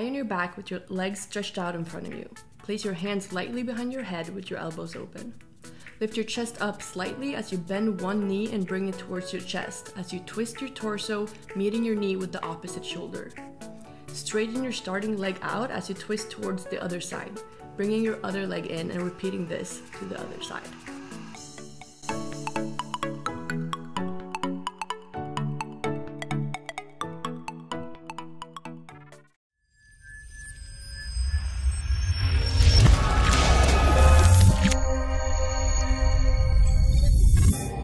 Lie on your back with your legs stretched out in front of you. Place your hands lightly behind your head with your elbows open. Lift your chest up slightly as you bend one knee and bring it towards your chest as you twist your torso, meeting your knee with the opposite shoulder. Straighten your starting leg out as you twist towards the other side, bringing your other leg in and repeating this to the other side.